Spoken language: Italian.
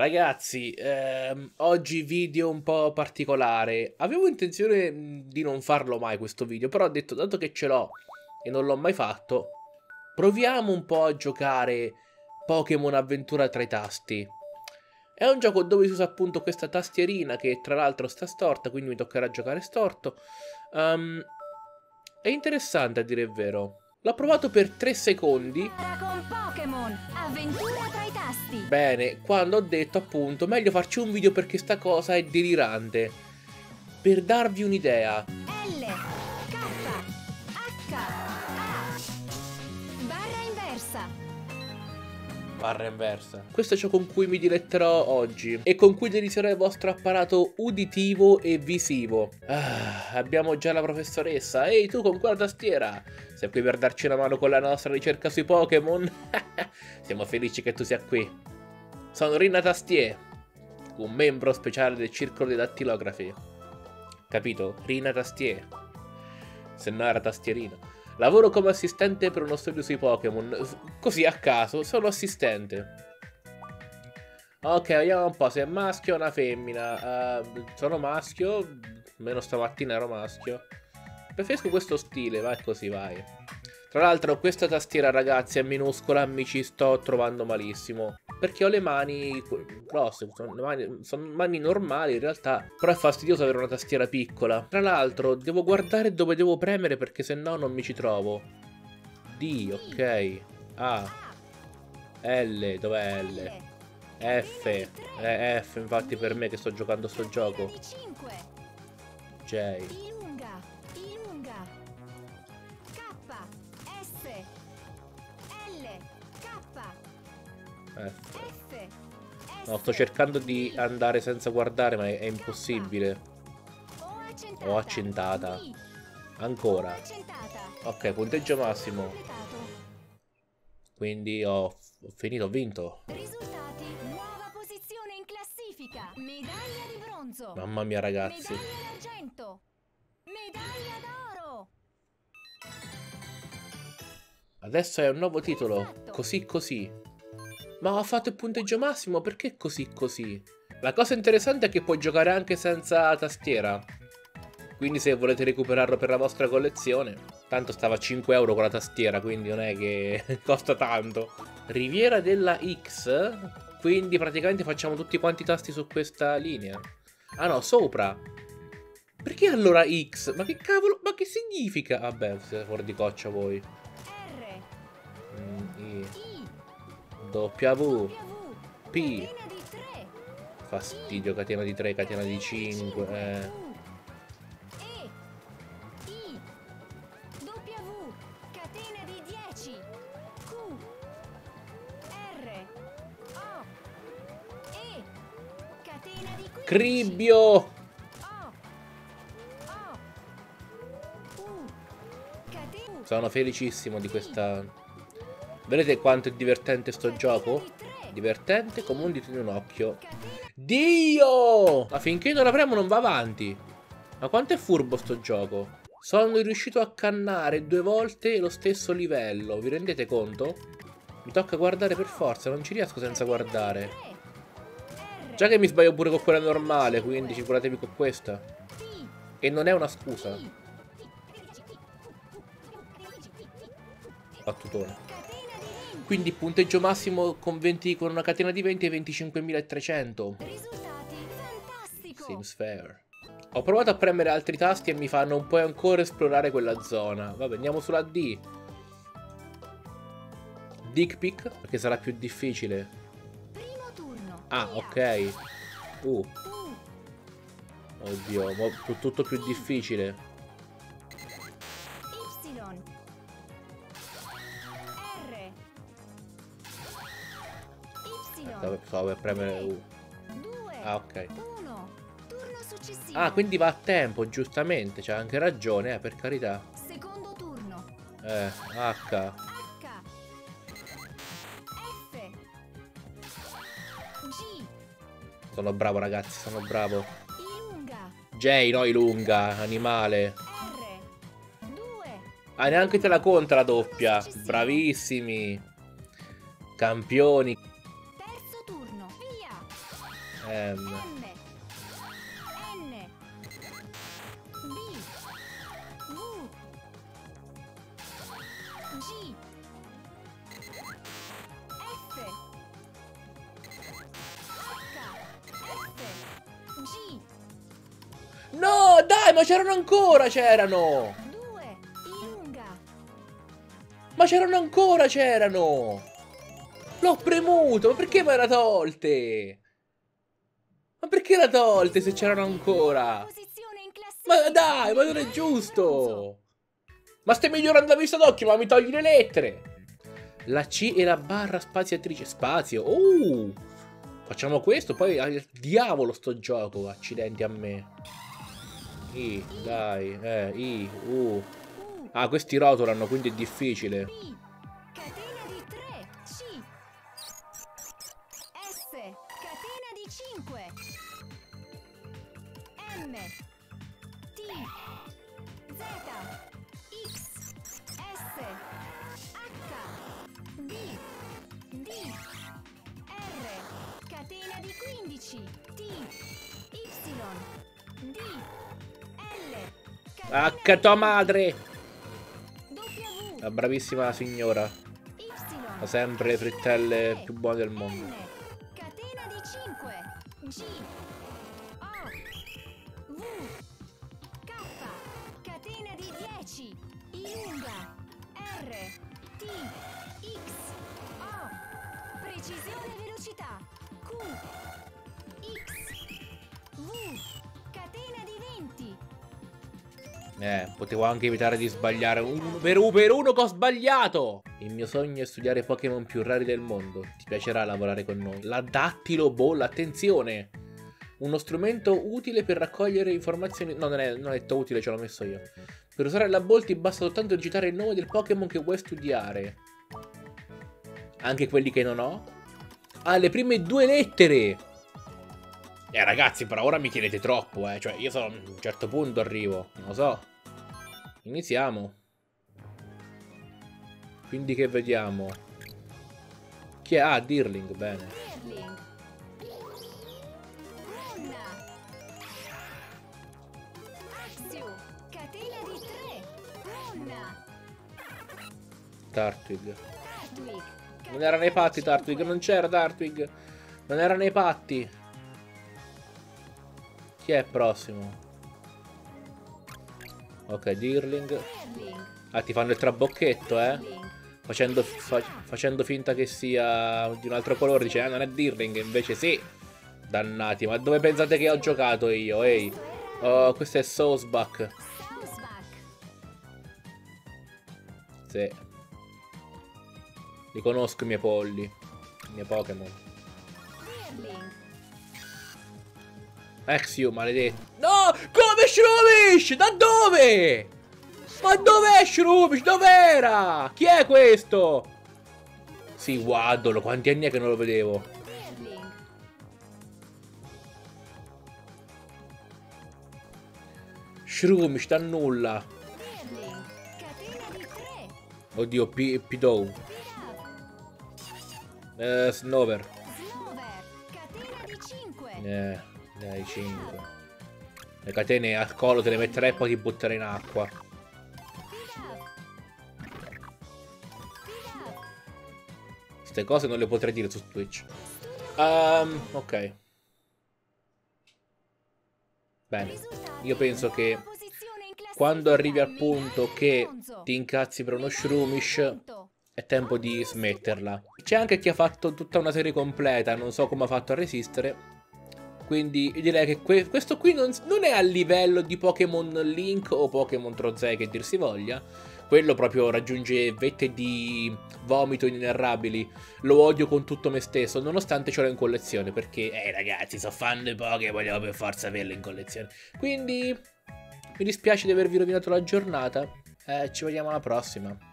Ragazzi, oggi video un po' particolare. Avevo intenzione di non farlo mai questo video, però ho detto, dato che ce l'ho e non l'ho mai fatto, proviamo un po' a giocare Pokémon Avventura tra i tasti. È un gioco dove si usa appunto questa tastierina che tra l'altro sta storta, quindi mi toccherà giocare storto. È interessante a dire il vero. L'ho provato per 3 secondi. Con Pokémon Avventura tra i tasti. Bene, quando ho detto appunto meglio farci un video perché sta cosa è delirante. Per darvi un'idea. L, K, H, A. Barra inversa. Barra inversa. Questo è ciò con cui mi diletterò oggi e con cui delizierò il vostro apparato uditivo e visivo. Abbiamo già la professoressa. Ehi tu con quella tastiera? Sei qui per darci una mano con la nostra ricerca sui Pokémon? Siamo felici che tu sia qui. Sono Rina Tastier, un membro speciale del circolo dei dattilografi. Capito? Rina Tastier. Se no era tastierina. Lavoro come assistente per uno studio sui Pokémon. Così a caso, sono assistente. Ok, vediamo un po' se è maschio o una femmina. Sono maschio, meno stamattina ero maschio. Preferisco questo stile, vai così, vai. Tra l'altro questa tastiera, ragazzi, è minuscola, mi ci sto trovando malissimo. Perché ho le mani grosse, sono mani normali in realtà, però è fastidioso avere una tastiera piccola. Tra l'altro devo guardare dove devo premere perché sennò non mi ci trovo. D, ok. A. L, dov'è L? F. F, infatti per me che sto giocando sto gioco. J. No, sto cercando di andare senza guardare, ma è impossibile. Ho accentata. Ancora. Ok, punteggio massimo. Quindi ho finito, ho vinto. Risultati, nuova posizione in classifica. Medaglia di bronzo. Mamma mia, ragazzi. Medaglia d'argento. Medaglia d'oro. Adesso è un nuovo titolo. Così così. Ma ho fatto il punteggio massimo, perché così così? La cosa interessante è che puoi giocare anche senza tastiera. Quindi se volete recuperarlo per la vostra collezione. Tanto stava a 5 euro con la tastiera, quindi non è che costa tanto. Riviera della X. Quindi praticamente facciamo tutti quanti i tasti su questa linea. Ah no, sopra. Perché allora X? Ma che cavolo? Ma che significa? Vabbè, siete fuori di coccia voi. W P. Fastidio, catena di 3, catena di 5. E W, catena di 10. Q R O E, catena di 15. Cribbio. O U, catena. Sono felicissimo di questa. Vedete quanto è divertente sto gioco? Divertente come un dito di un occhio. Dio! Ma finché non la premo non va avanti. Ma quanto è furbo sto gioco? Sono riuscito a cannare 2 volte lo stesso livello. Vi rendete conto? Mi tocca guardare per forza, non ci riesco senza guardare. Già che mi sbaglio pure con quella normale, quindi figuratevi con questa. E non è una scusa. Battutone. Quindi punteggio massimo con una catena di 20 e 25.300. Risultati, fantastico. Seems fair. Ho provato a premere altri tasti e mi fanno un po' ancora esplorare quella zona. Vabbè, andiamo sulla D. Dick Pick, perché sarà più difficile. Primo turno. Ah, ok. Oddio, ma tutto più difficile. Y. Stavo per premere U. Ah, ok. Ah, quindi va a tempo, giustamente. C'ha anche ragione, per carità. Secondo turno. H. Sono bravo, ragazzi, sono bravo. J, no, Ilunga, animale. Ah, neanche te la conta la doppia. Bravissimi. Campioni. No, dai, ma c'erano ancora, c'erano! Ma c'erano ancora, c'erano! L'ho premuto, ma perché me l'ha tolte? Ma perché l'ha tolte se c'erano ancora? Ma dai, ma non è giusto! Ma stai migliorando la vista d'occhio, ma mi togli le lettere! La C e la barra spaziatrice. Spazio, facciamo questo, poi al diavolo sto gioco, accidenti a me. I, dai, I, U. Ah, questi rotolano, quindi è difficile. Catena di 3, C. S, catena di 5. M, T, Z, X, S, H, D, R. Catena di 15, T, Y, D, L. H, tua madre! W, la bravissima signora. Y, ha sempre le frittelle più buone del mondo. N, catena di 5, G, O, V, K. Catena di 10, Iunga, R, T, X, O. Precisione e velocità. Q, X, V, catena di 20. Potevo anche evitare di sbagliare. Per uno che ho sbagliato. Il mio sogno è studiare i Pokémon più rari del mondo. Ti piacerà lavorare con noi. La Dattilo Ball, attenzione. Uno strumento utile per raccogliere informazioni. No, non è detto utile, ce l'ho messo io. Per usare la Ball ti basta soltanto digitare il nome del Pokémon che vuoi studiare. Anche quelli che non ho. Alle prime due lettere. Ragazzi, però ora mi chiedete troppo, cioè io sono a un certo punto arrivo, non lo so. Iniziamo. Quindi che vediamo? Chi è? Ah, Deerling, bene. Deerling. Axio, catena di 3. Dartwig. Non era nei patti Dartwig, non c'era Dartwig. Non era nei patti. Chi è prossimo? Ok, Deerling. Ah, ti fanno il trabocchetto, Facendo finta che sia di un altro colore. Dice, non è Deerling, invece sì. Dannati, ma dove pensate che ho giocato io? Ehi. Oh, questo è Sawsbuck. Sì. Li conosco i miei polli, i miei Pokémon. Axio, maledetto. No! Come Shroomish? Da dove? Ma dov'è Shroomish? Dov'era? Chi è questo? Sì, guardalo, quanti anni è che non lo vedevo. Shroomish da nulla. Oddio, Pidow. Snover. Catena di 5. Dai, 5. Le catene al collo te le metterai e poi ti butterai in acqua. Queste cose non le potrei dire su Twitch. Ok. Bene. Io penso che quando arrivi al punto che ti incazzi per uno Shroomish, è tempo di smetterla. C'è anche chi ha fatto tutta una serie completa, non so come ha fatto a resistere. Quindi io direi che questo qui non è a livello di Pokémon Link o Pokémon Trozzei che dir si voglia. Quello proprio raggiunge vette di vomito inerrabili. Lo odio con tutto me stesso, nonostante ce l'ho in collezione. Perché, ragazzi, sono fan di Pokémon, voglio per forza averlo in collezione. Quindi mi dispiace di avervi rovinato la giornata. Ci vediamo alla prossima.